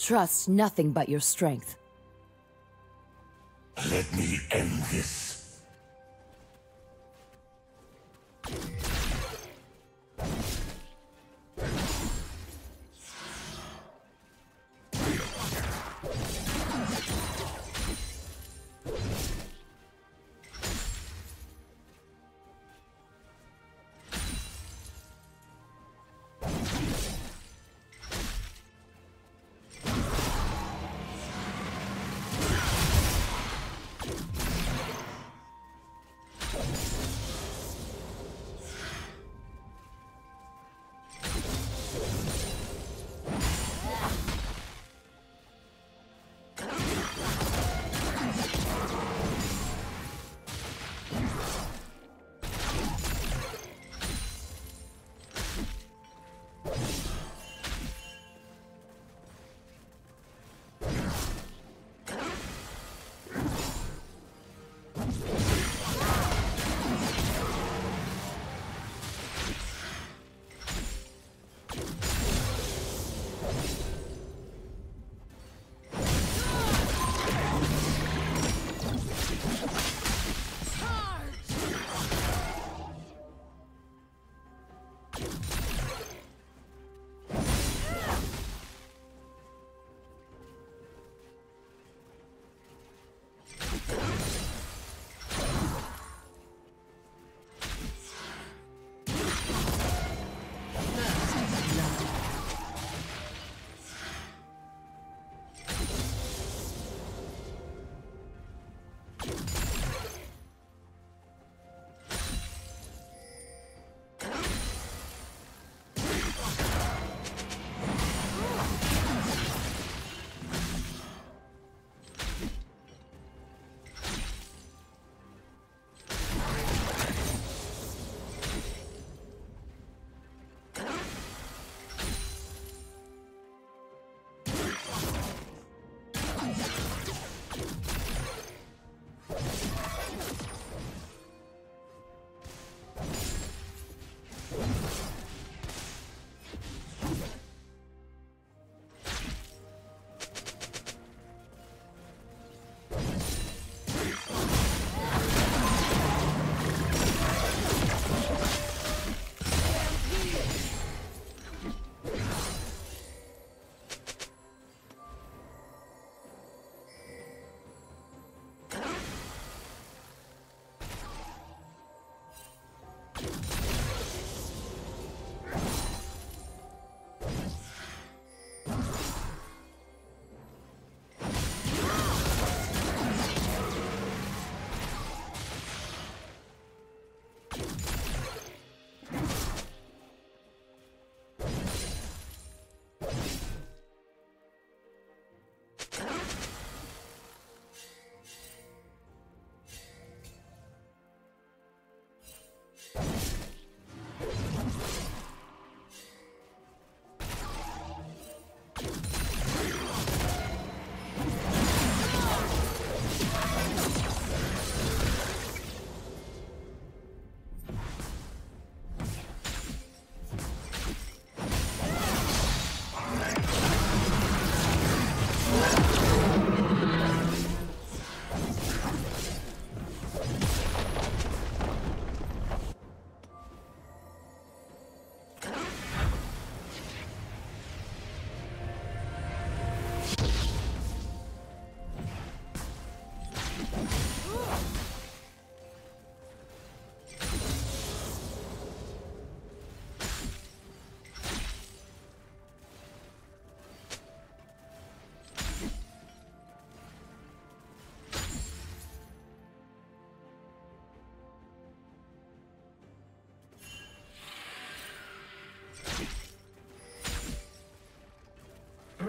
Trust nothing but your strength. Let me end this.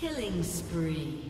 Killing spree.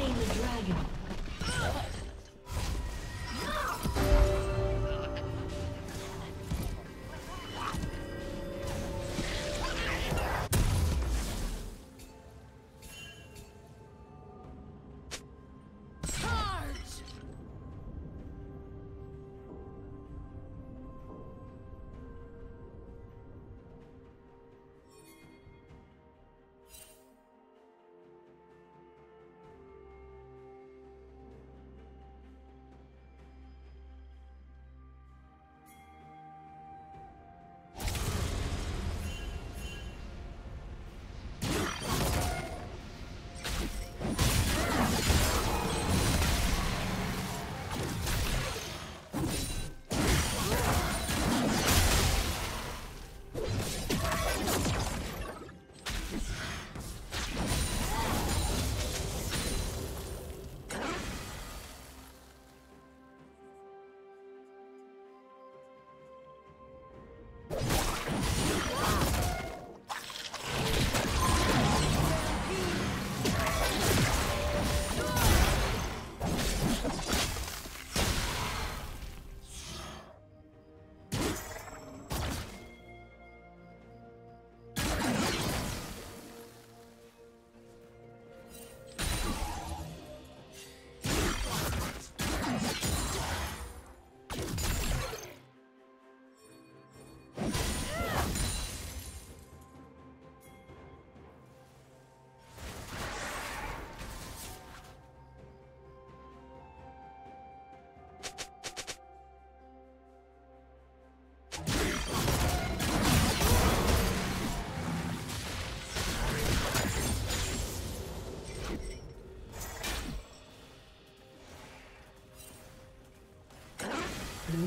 slain the dragon. Blue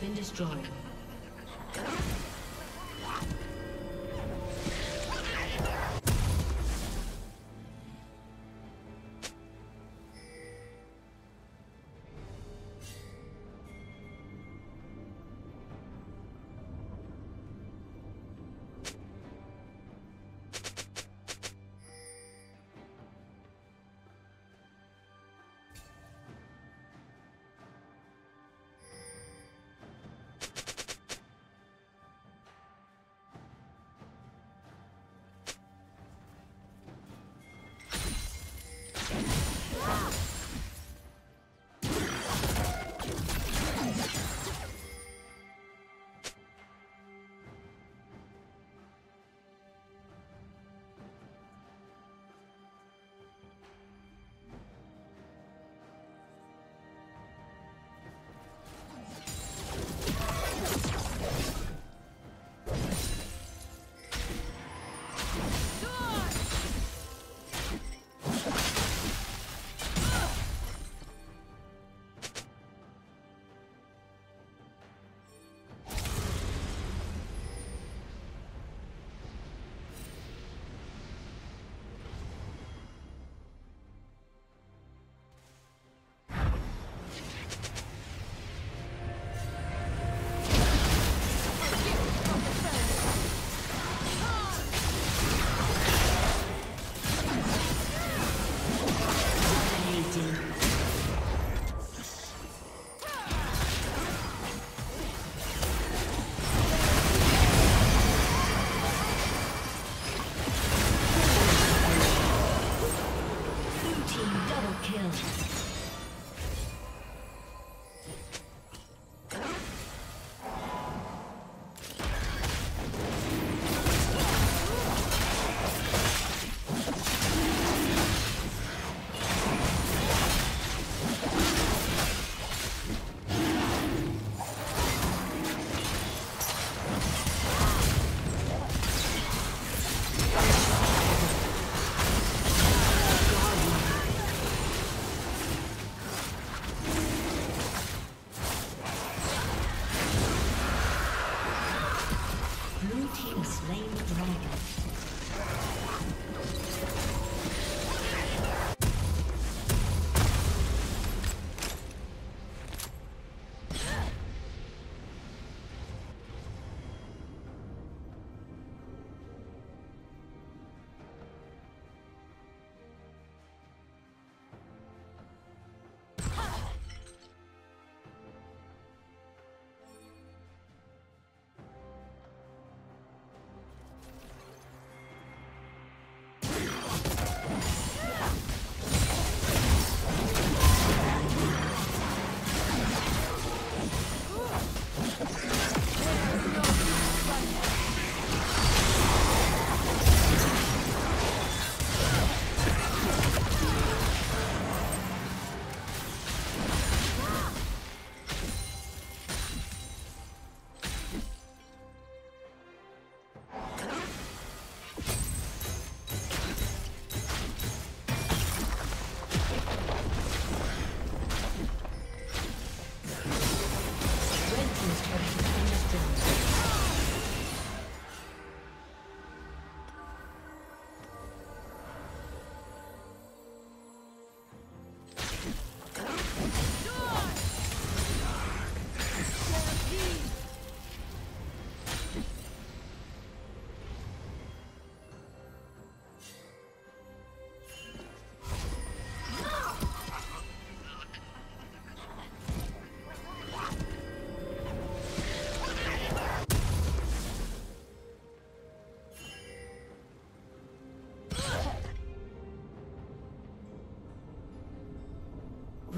Been destroyed.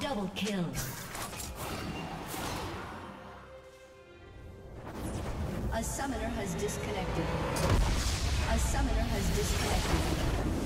Double kill. A summoner has disconnected. A summoner has disconnected.